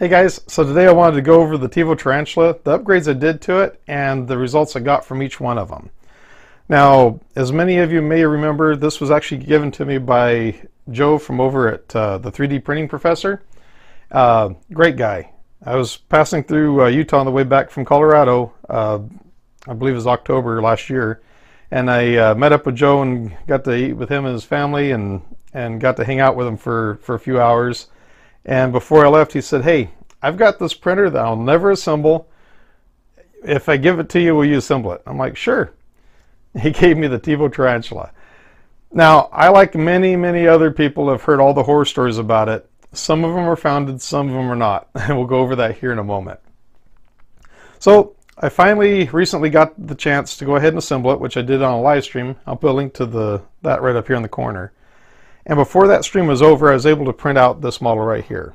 Hey guys, so today I wanted to go over the Tevo Tarantula, the upgrades I did to it, and the results I got from each one of them. Now, as many of you may remember, this was actually given to me by Joe from over at the 3D Printing Professor. Great guy. I was passing through Utah on the way back from Colorado, I believe it was October last year, and I met up with Joe and got to eat with him and his family and got to hang out with him for a few hours. And before I left, he said, "Hey, I've got this printer that I'll never assemble. If I give it to you, will you assemble it?" I'm like, "Sure." He gave me the Tevo Tarantula. Now, I, like many other people, have heard all the horror stories about it. Some of them are founded, some of them are not. And we'll go over that here in a moment. So, I finally recently got the chance to go ahead and assemble it, which I did on a live stream. I'll put a link to that right up here in the corner. And before that stream was over, I was able to print out this model right here.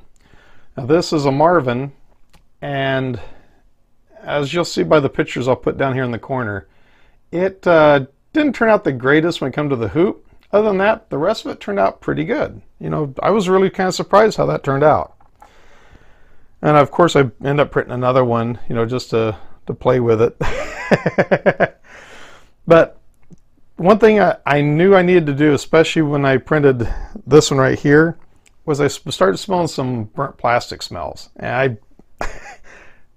Now this is a Marvin, and as you'll see by the pictures I'll put down here in the corner, it didn't turn out the greatest when it comes to the hoop. Other than that, the rest of it turned out pretty good. You know, I was really kind of surprised how that turned out. And of course I ended up printing another one, you know, just to play with it. But one thing I knew I needed to do, especially when I printed this one right here, was I started smelling some burnt plastic smells. And I,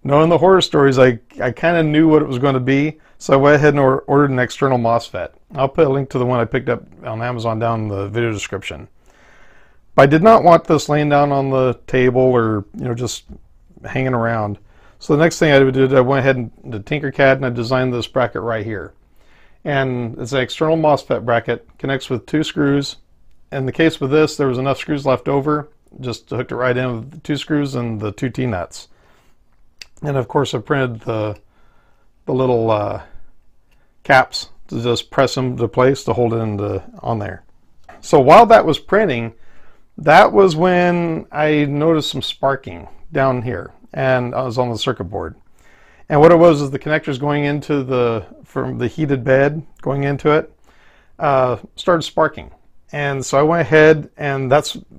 knowing the horror stories, I kind of knew what it was going to be, so I went ahead and ordered an external MOSFET. I'll put a link to the one I picked up on Amazon down in the video description. But I did not want this laying down on the table or, you know, just hanging around. So the next thing I did, I went ahead and did Tinkercad and I designed this bracket right here. And it's an external MOSFET bracket, connects with two screws. In the case with this, there was enough screws left over, just hooked it right in with the two screws and the two T-nuts. And of course I printed the little caps to just press them into place to hold it on there. So while that was printing, that was when I noticed some sparking down here, and I was on the circuit board. And what it was is the connectors going into from the heated bed going into it started sparking. And so I went ahead, and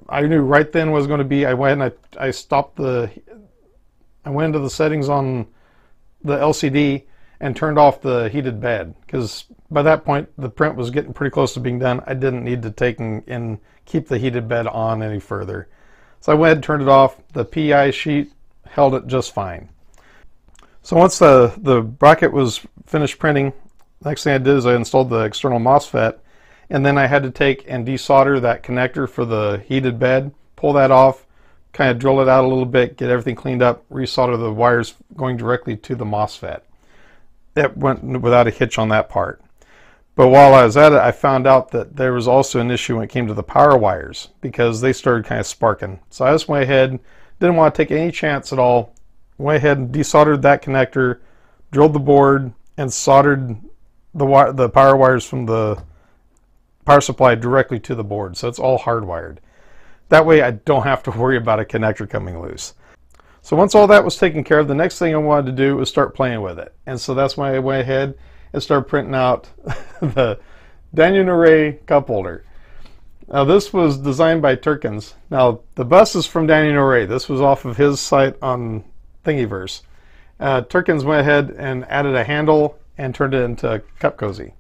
I knew right then what it was going to be. I went and I stopped I went into the settings on the LCD and turned off the heated bed, because by that point the print was getting pretty close to being done. I didn't need to take and keep the heated bed on any further. So I went ahead and turned it off. The PEI sheet held it just fine. So once the bracket was finished printing, the next thing I did is I installed the external MOSFET, and then I had to take and desolder that connector for the heated bed, pull that off, kind of drill it out a little bit, get everything cleaned up, resolder the wires going directly to the MOSFET. That went without a hitch on that part. But while I was at it, I found out that there was also an issue when it came to the power wires, because they started kind of sparking. So I just went ahead, didn't want to take any chance at all, went ahead and desoldered that connector, drilled the board, and soldered the power wires from the power supply directly to the board, so it's all hardwired. That way I don't have to worry about a connector coming loose. So once all that was taken care of, the next thing I wanted to do was start playing with it. And so that's when I went ahead and started printing out the Daniel Norey cup holder. Now this was designed by Turkins. Now the bus is from Daniel Norey. This was off of his site on Thingiverse. Turkins went ahead and added a handle and turned it into a cup cozy.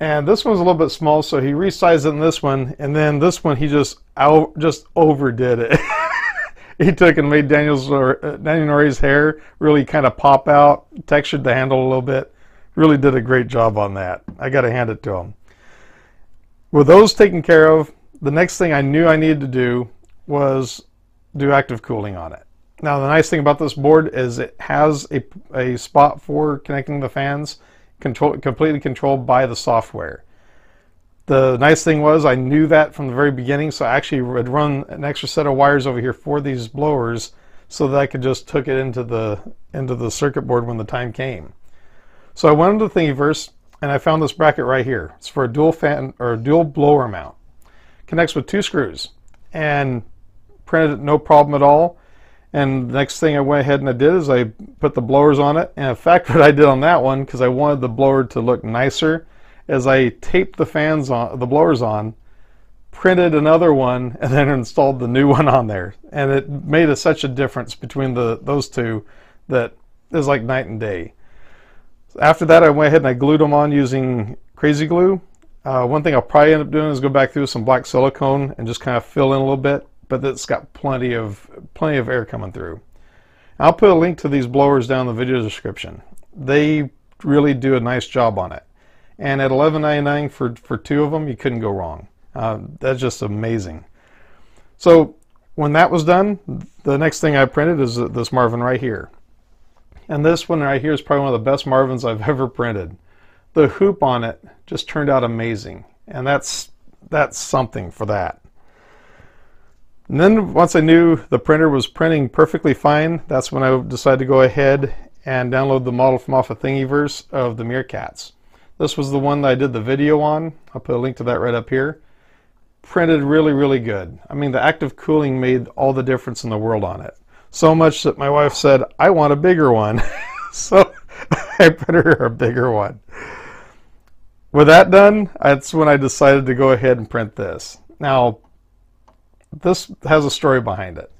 And this one's a little bit small, so he resized it in this one, and then this one he just overdid it. He took and made Daniel Norey's hair really kind of pop out, textured the handle a little bit. Really did a great job on that. I gotta hand it to him. With those taken care of, the next thing I knew I needed to do was do active cooling on it. Now the nice thing about this board is it has a spot for connecting the fans, completely controlled by the software. The nice thing was I knew that from the very beginning, so I actually would run an extra set of wires over here for these blowers so that I could just hook it into the circuit board when the time came. So I went into Thingiverse and I found this bracket right here. It's for a dual fan or a dual blower mount. Connects with two screws, and printed it no problem at all. And the next thing I went ahead and I did is I put the blowers on it. And in fact, what I did on that one, because I wanted the blower to look nicer, is I taped the blowers on, printed another one, and then installed the new one on there. And it made such a difference between those two that it was like night and day. After that, I went ahead and I glued them on using crazy glue. One thing I'll probably end up doing is go back through some black silicone and just kind of fill in a little bit, but it's got plenty of air coming through. I'll put a link to these blowers down in the video description. They really do a nice job on it. And at $11.99 for two of them, you couldn't go wrong. That's just amazing. So when that was done, the next thing I printed is this Marvin right here. And this one right here is probably one of the best Marvins I've ever printed. The hoop on it just turned out amazing. And that's something for that. And then once I knew the printer was printing perfectly fine, that's when I decided to go ahead and download the model from off of Thingiverse of the meerkats. This was the one that I did the video on. I'll put a link to that right up here. Printed really, really good. I mean, the active cooling made all the difference in the world on it. So much that my wife said, I want a bigger one. So I printed her a bigger one. With that done, that's when I decided to go ahead and print this. Now, this has a story behind it.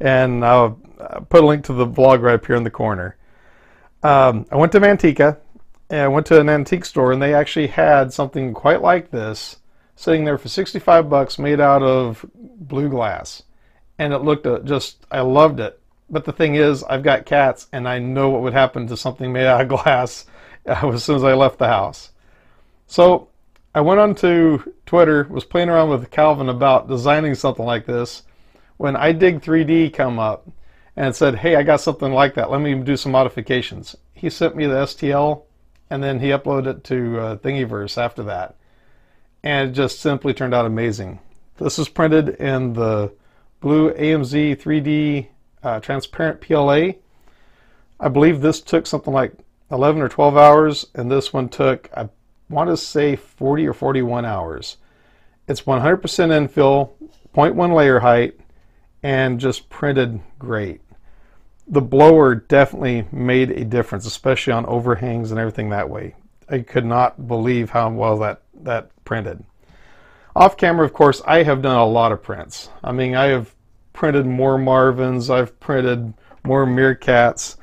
And I'll put a link to the blog right up here in the corner. I went to Manteca, and I went to an antique store, and they actually had something quite like this sitting there for 65 bucks made out of blue glass. And it looked just, I loved it. But the thing is, I've got cats, and I know what would happen to something made out of glass as soon as I left the house. So I went on to Twitter, was playing around with Calvin about designing something like this, when iDig3D come up and said, hey, I got something like that. Let me do some modifications. He sent me the STL, and then he uploaded it to Thingiverse after that. And it just simply turned out amazing. This is printed in the blue AMZ 3D transparent PLA. I believe this took something like 11 or 12 hours, and this one took, I want to say, 40 or 41 hours. It's 100% infill, 0.1 layer height, and just printed great. The blower definitely made a difference, especially on overhangs and everything that way. I could not believe how well that printed. Off camera, of course, I have done a lot of prints. I mean, I have printed more Marvins, I've printed more meerkats,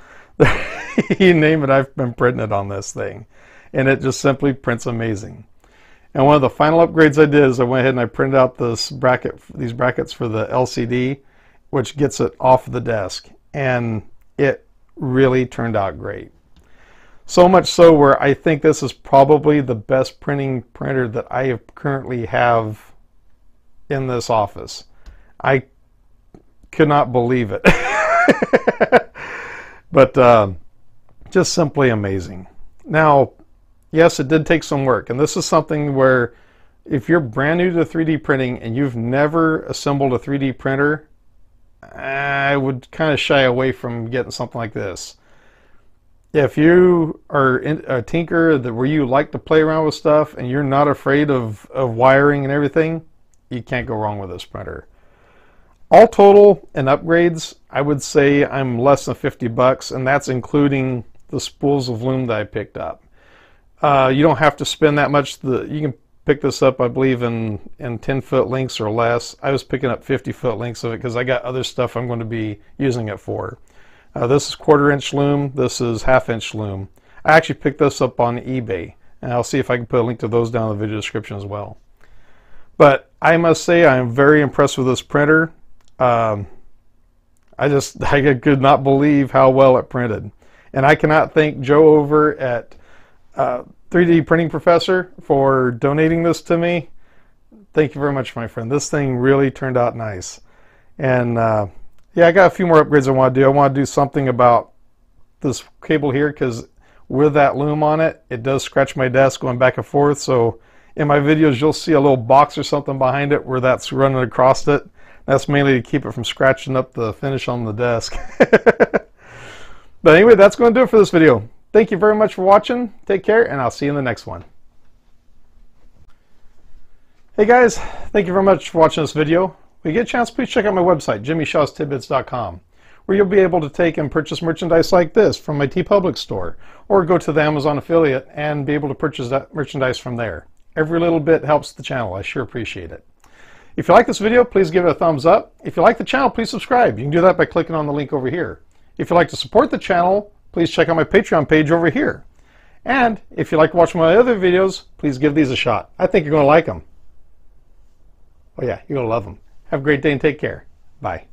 you name it, I've been printing it on this thing. And it just simply prints amazing. And one of the final upgrades I did is I went ahead and I printed out this bracket, these brackets for the LCD, which gets it off the desk. And it really turned out great. So much so where I think this is probably the best printer that I currently have in this office. I could not believe it. But just simply amazing. Now, yes, it did take some work. And this is something where if you're brand new to 3D printing and you've never assembled a 3D printer, I would kind of shy away from getting something like this. If you are a tinker where you like to play around with stuff and you're not afraid of wiring and everything, you can't go wrong with this printer. All total and upgrades, I would say I'm less than 50 bucks, and that's including the spools of loom that I picked up. You don't have to spend that much. You can pick this up, I believe, in 10-foot lengths or less. I was picking up 50-foot lengths of it because I got other stuff I'm going to be using it for. This is 1/4-inch loom. This is 1/2-inch loom. I actually picked this up on eBay, and I'll see if I can put a link to those down in the video description as well. But I must say I am very impressed with this printer. I could not believe how well it printed. And I cannot thank Joe over at 3D Printing Professor for donating this to me. Thank you very much, my friend. This thing really turned out nice. And yeah, I got a few more upgrades I want to do. I want to do something about this cable here, because with that loom on it, it does scratch my desk going back and forth. So in my videos, you'll see a little box or something behind it where that's running across it. That's mainly to keep it from scratching up the finish on the desk. But anyway, that's going to do it for this video. Thank you very much for watching. Take care, and I'll see you in the next one. Hey guys, thank you very much for watching this video. When you get a chance, please check out my website, JimmyShawsTidbits.com, where you'll be able to take and purchase merchandise like this from my TeePublic store, or go to the Amazon affiliate and be able to purchase that merchandise from there. Every little bit helps the channel. I sure appreciate it. If you like this video, please give it a thumbs up. If you like the channel, please subscribe. You can do that by clicking on the link over here. If you'd like to support the channel, please check out my Patreon page over here. And if you like to watch my other videos, please give these a shot. I think you're going to like them. Oh yeah, you're going to love them. Have a great day and take care. Bye.